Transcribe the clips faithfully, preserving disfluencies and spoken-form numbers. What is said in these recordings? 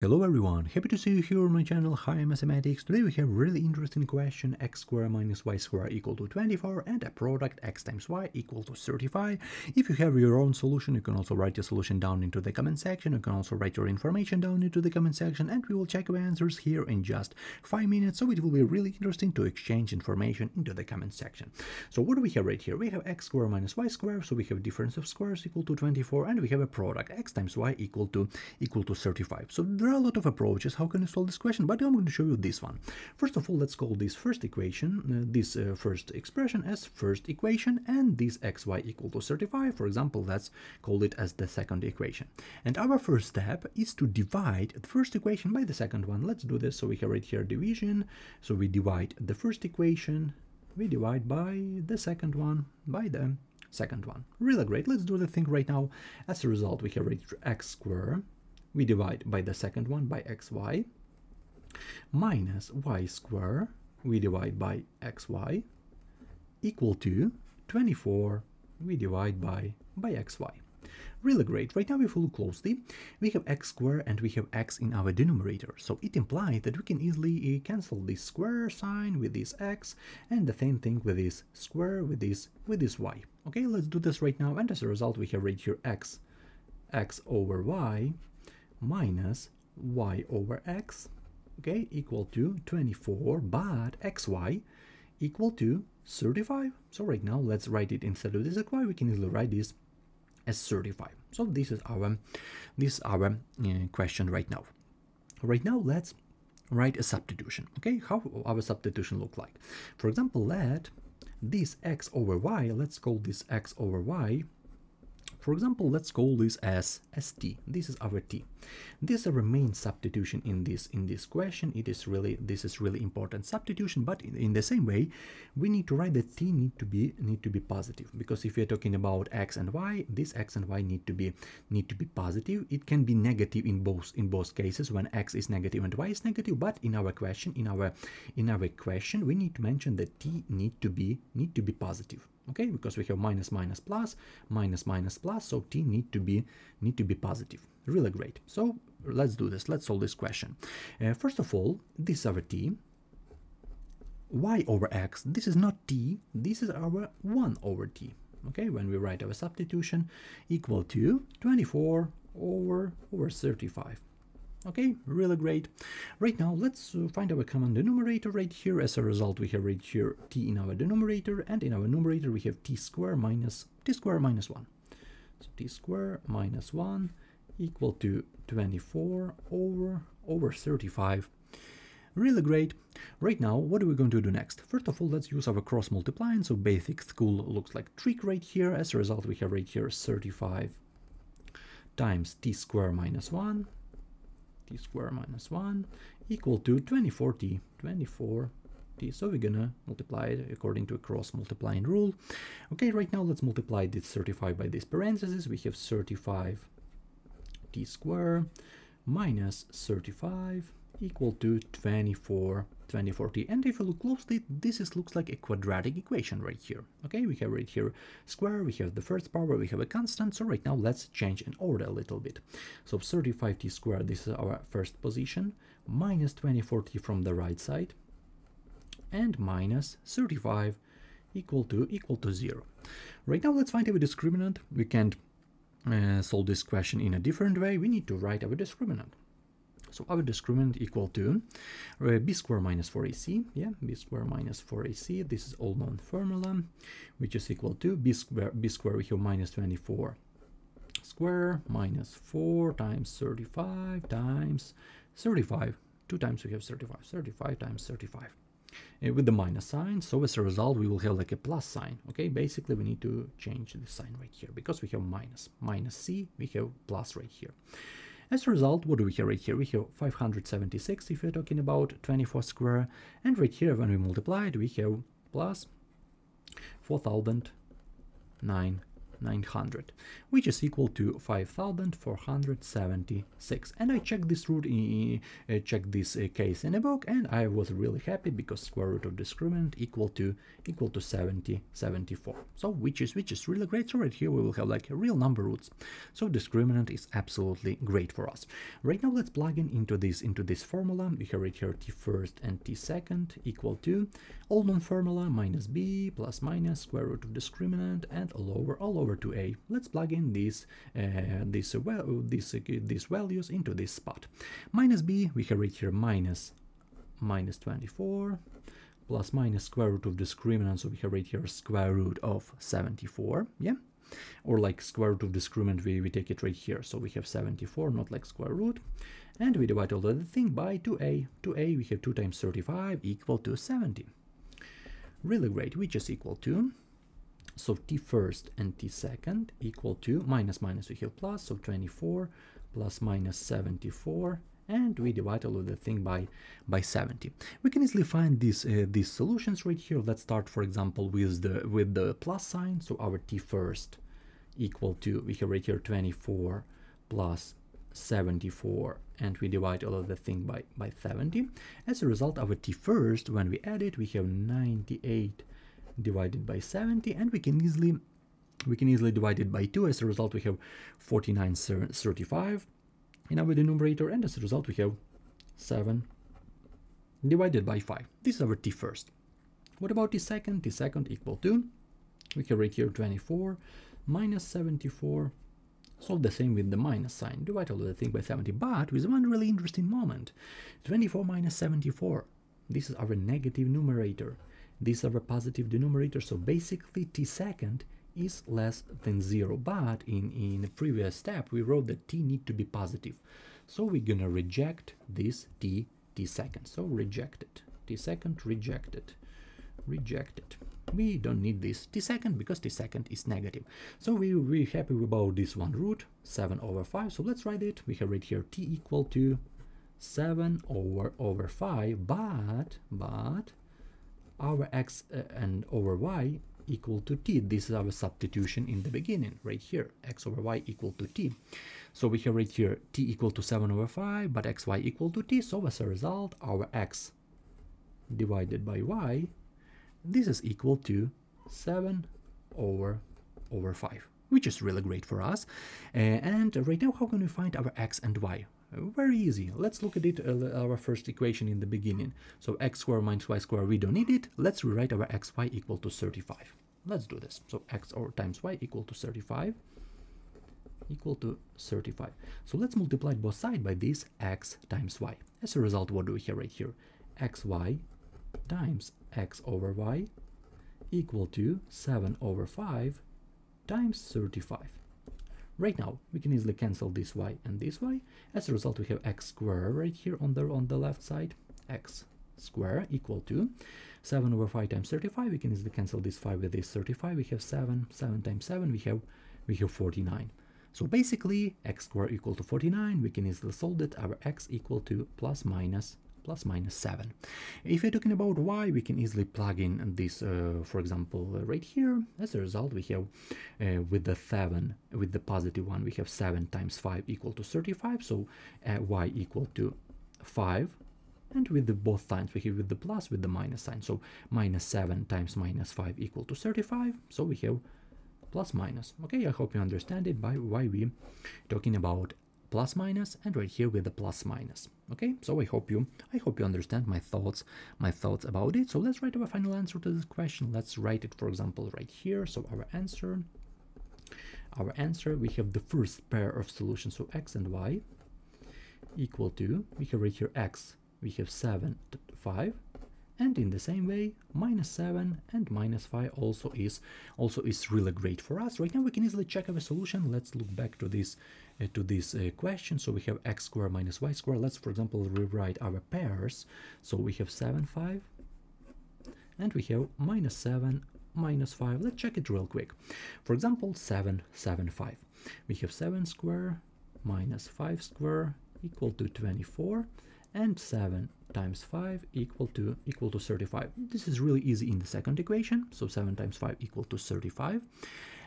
Hello everyone, happy to see you here on my channel Higher Mathematics. Today we have a really interesting question, x squared minus y squared equal to twenty-four and a product x times y equal to thirty-five. If you have your own solution, you can also write your solution down into the comment section, you can also write your information down into the comment section, and we will check your answers here in just five minutes, so it will be really interesting to exchange information into the comment section. So what do we have right here? We have x squared minus y squared, so we have difference of squares equal to twenty-four, and we have a product x times y equal to, equal to thirty-five. So there are a lot of approaches how can you solve this question, but I'm going to show you this one. First of all, let's call this first equation, uh, this uh, first expression as first equation, and this xy equal to thirty-five, for example, let's call it as the second equation. And our first step is to divide the first equation by the second one. Let's do this. So we have right here division, so we divide the first equation, we divide by the second one, by the second one. Really great, let's do the thing right now. As a result, we have right here x squared, we divide by the second one by xy, minus y squared, we divide by xy, equal to twenty-four, we divide by, by xy. Really great. Right now, if we look closely, we have x squared and we have x in our denominator, so it implies that we can easily cancel this square sign with this x, and the same thing with this square, with this, with this y. Okay, let's do this right now, and as a result, we have right here x, x over y, minus y over x, okay, equal to twenty-four, but xy equal to thirty-five. So right now, let's write it instead of this xy, we can easily write this as thirty-five. So this is our, this is our uh, question right now. Right now, let's write a substitution, okay, how our substitution look like. For example, let this x over y, let's call this x over y, for example, let's call this as, as t. This is our t. This is our main substitution in this in this question. It is really this is really important substitution. But in, in the same way, we need to write that t need to be need to be positive, because if we are talking about x and y, this x and y need to be need to be positive. It can be negative in both in both cases when x is negative and y is negative. But in our question in our in our question, we need to mention that t need to be need to be positive. Okay, because we have minus minus plus, minus minus plus, so t need to be need to be positive. Really great. So let's do this. Let's solve this question. Uh, first of all, this is our t. Y over x. This is not t. This is our one over t. Okay, when we write our substitution, equal to twenty-four over over thirty-five. Okay, really great. Right now, let's find our common denominator right here. As a result, we have right here t in our denominator, and in our numerator we have t squared minus t squared minus one. So t squared minus one equal to twenty-four over over thirty-five. Really great. Right now, what are we going to do next? First of all, let's use our cross multiplying. So basic school looks like trick right here. As a result, we have right here thirty-five times t squared minus one. T squared minus one equal to twenty-four t, twenty-four t. So we're gonna multiply it according to a cross multiplying rule. Okay, right now let's multiply this thirty-five by these parentheses. We have thirty-five t squared minus thirty-five equal to twenty-four, twenty-four t. And if you look closely, this is, looks like a quadratic equation right here. Okay, we have right here square, we have the first power, we have a constant. So right now let's change in order a little bit. So thirty-five t squared, this is our first position, minus twenty-four t from the right side, and minus thirty-five equal to equal to zero. Right now let's find our discriminant. We can't uh, solve this question in a different way. We need to write our discriminant. So our discriminant equal to uh, b squared minus four a c, yeah, b squared minus four a c, this is all known formula, which is equal to b squared, b squared we have minus twenty-four square minus four times thirty-five times thirty-five, two times we have thirty-five, thirty-five times thirty-five, uh, with the minus sign, so as a result we will have like a plus sign, okay, basically we need to change the sign right here, because we have minus, minus c, we have plus right here. As a result, what do we have right here? We have five hundred seventy-six if we're talking about twenty-four square, and right here when we multiply it, we have plus four thousand nine nine hundred, which is equal to five thousand four hundred seventy-six. And I checked this root, in, uh, checked this uh, case in a book, and I was really happy because square root of discriminant equal to equal to seventy, seventy-four. So which is which is really great. So right here we will have like real number roots. So discriminant is absolutely great for us. Right now let's plug in into this into this formula. We have right here t first and t second equal to old known formula minus b plus minus square root of discriminant and all over all over. to a. Let's plug in these uh, these, uh, well, these, uh, these values into this spot. Minus b, we have right here minus minus twenty-four plus minus square root of discriminant, so we have right here square root of seventy-four, yeah, or like square root of discriminant, we, we take it right here, so we have seventy-four, not like square root, and we divide all the thing by two a. two a, we have two times thirty-five equal to seventy. Really great, which is equal to, so t first and t second equal to minus minus we have plus, so twenty-four plus minus seventy-four, and we divide all of the thing by by seventy. We can easily find these uh, these solutions right here. Let's start, for example, with the with the plus sign. So our t first equal to, we have right here twenty-four plus seventy-four, and we divide all of the thing by by seventy. As a result, our t first, when we add it, we have ninety-eight divided by seventy, and we can easily we can easily divide it by two. As a result, we have forty-nine thirty-five in our denominator, and as a result, we have seven divided by five. This is our t first. What about t second? T second equal to, we have right here twenty-four minus seventy-four. So the same with the minus sign. Divide all the thing by seventy, but with one really interesting moment. twenty-four minus seventy-four. This is our negative numerator. These are a positive denominator, so basically t second is less than zero, but in, in a previous step we wrote that t need to be positive. So we're gonna reject this t, t second. So reject it. T second, reject it. Reject it. We don't need this t second because t second is negative. So we, we're happy about this one root, seven over five. So let's write it. We have right here t equal to seven over over five, but but our x uh, and over y equal to t. This is our substitution in the beginning, right here, x over y equal to t. So we have right here t equal to seven over five, but x, y equal to t. So as a result, our x divided by y, this is equal to seven over over five, which is really great for us. Uh, and right now, how can we find our x and y? Very easy. Let's look at it, uh, our first equation in the beginning. So x squared minus y squared, we don't need it. Let's rewrite our xy equal to thirty-five. Let's do this. So x or times y equal to thirty-five, equal to thirty-five. So let's multiply both sides by this x times y. As a result, what do we have right here? Xy times x over y equal to seven over five times thirty-five. Right now, we can easily cancel this y and this y. As a result, we have x squared right here on the on the left side. X squared equal to seven over five times thirty-five. We can easily cancel this five with this thirty-five. We have seven. seven times seven. We have we have forty-nine. So basically, x squared equal to forty-nine. We can easily solve that. Our x equal to plus minus plus minus seven. If you're talking about y, we can easily plug in this, uh, for example, uh, right here. As a result, we have uh, with the seven, with the positive one, we have seven times five equal to thirty-five, so uh, y equal to five, and with the both signs, we have with the plus, with the minus sign, so minus seven times minus five equal to thirty-five, so we have plus minus. Okay, I hope you understand it by why we talking about plus minus, and right here with the plus minus. Okay, so I hope you I hope you understand my thoughts my thoughts about it. So let's write our final answer to this question. Let's write it, for example, right here. So our answer our answer we have the first pair of solutions, so x and y equal to, we have right here x, we have seven five, and in the same way minus seven and minus five also is also is really great for us. Right now we can easily check our solution. Let's look back to this uh, to this uh, question. So we have x squared minus y squared. Let's, for example, rewrite our pairs. So we have seven five and we have minus seven minus five. Let's check it real quick. For example, seven seven five, we have seven squared minus five squared equal to twenty-four, and seven times five equal to equal to thirty-five. This is really easy in the second equation. So seven times five equal to thirty-five,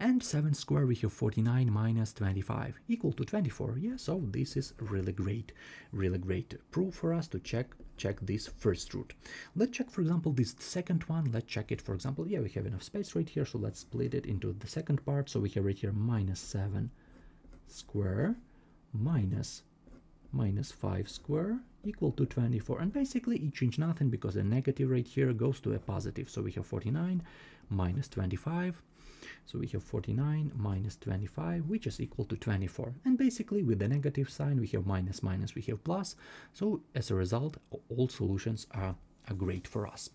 and seven square root of forty-nine minus twenty-five equal to twenty-four. Yeah, so this is really great, really great proof for us to check check this first root. Let's check, for example, this second one. Let's check it, for example, yeah, we have enough space right here, so let's split it into the second part. So we have right here minus seven square minus minus five square equal to twenty-four, and basically it changed nothing because a negative right here goes to a positive. So we have forty-nine minus twenty-five, so we have forty-nine minus twenty-five, which is equal to twenty-four, and basically with the negative sign we have minus minus, we have plus, so as a result all solutions are, are great for us.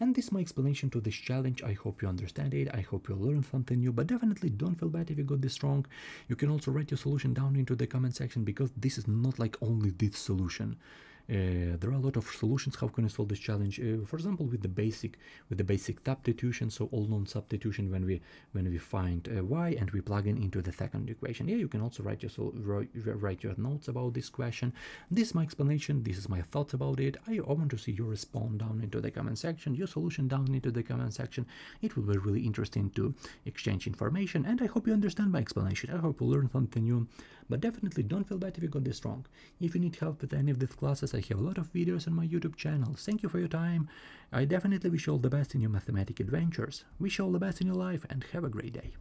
And this is my explanation to this challenge. I hope you understand it, I hope you learned something new, but definitely don't feel bad if you got this wrong. You can also write your solution down into the comment section, because this is not like only this solution. Uh, there are a lot of solutions how can you solve this challenge. Uh, for example, with the basic with the basic substitution, so all known substitution, when we when we find uh, y and we plug in into the second equation. Yeah, you can also write your so write your notes about this question. This is my explanation, this is my thoughts about it. I want to see your response down into the comment section, your solution down into the comment section. It will be really interesting to exchange information, and I hope you understand my explanation. I hope you learn something new, but definitely don't feel bad if you got this wrong. If you need help with any of these classes, I have a lot of videos on my YouTube channel. Thank you for your time. I definitely wish you all the best in your mathematic adventures. Wish you all the best in your life, and have a great day.